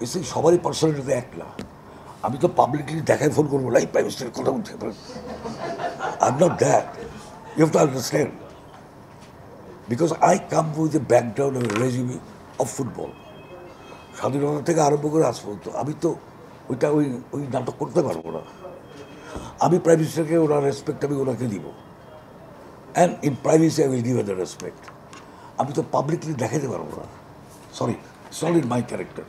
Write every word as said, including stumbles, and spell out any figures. You see, somebody personally to the act. I'm not publicly I'm not that. You have to understand. Because I come with a background and a resume of football. And in privacy, I will give her the respect. I will publicly. Sorry, it's not in my character.